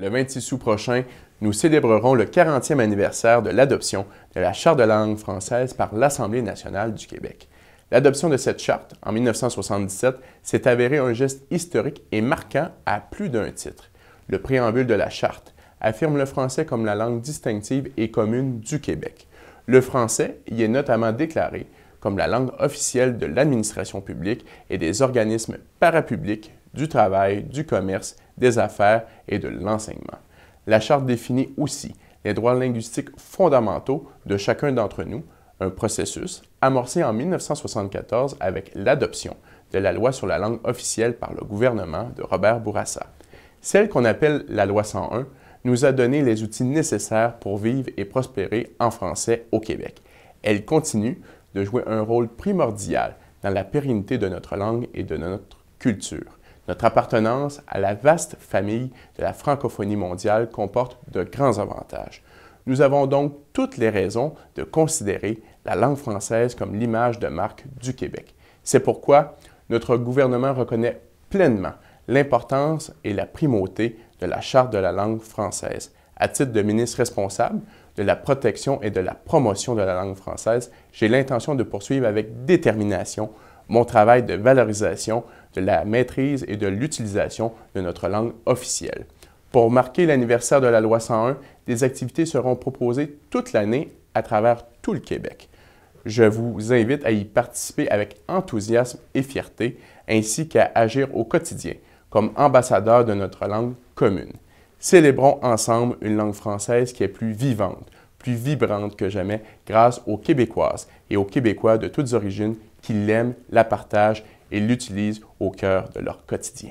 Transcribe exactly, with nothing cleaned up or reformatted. Le vingt-six août prochain, nous célébrerons le quarantième anniversaire de l'adoption de la Charte de la langue française par l'Assemblée nationale du Québec. L'adoption de cette charte, en mille neuf cent soixante-dix-sept, s'est avérée un geste historique et marquant à plus d'un titre. Le préambule de la Charte affirme le français comme la langue distinctive et commune du Québec. Le français y est notamment déclaré comme la langue officielle de l'administration publique et des organismes parapublics, du travail, du commerce, des affaires et de l'enseignement. La Charte définit aussi les droits linguistiques fondamentaux de chacun d'entre nous, un processus amorcé en mille neuf cent soixante-quatorze avec l'adoption de la loi sur la langue officielle par le gouvernement de Robert Bourassa. Celle qu'on appelle la loi cent un nous a donné les outils nécessaires pour vivre et prospérer en français au Québec. Elle continue de jouer un rôle primordial dans la pérennité de notre langue et de notre culture. Notre appartenance à la vaste famille de la francophonie mondiale comporte de grands avantages. Nous avons donc toutes les raisons de considérer la langue française comme l'image de marque du Québec. C'est pourquoi notre gouvernement reconnaît pleinement l'importance et la primauté de la Charte de la langue française. À titre de ministre responsable de la protection et de la promotion de la langue française, j'ai l'intention de poursuivre avec détermination mon travail de valorisation de la maîtrise et de l'utilisation de notre langue officielle. Pour marquer l'anniversaire de la loi cent un, des activités seront proposées toute l'année à travers tout le Québec. Je vous invite à y participer avec enthousiasme et fierté, ainsi qu'à agir au quotidien comme ambassadeur de notre langue commune. Célébrons ensemble une langue française qui est plus vivante, plus vibrante que jamais grâce aux Québécoises et aux Québécois de toutes origines qui l'aiment, la partagent et l'utilisent au cœur de leur quotidien.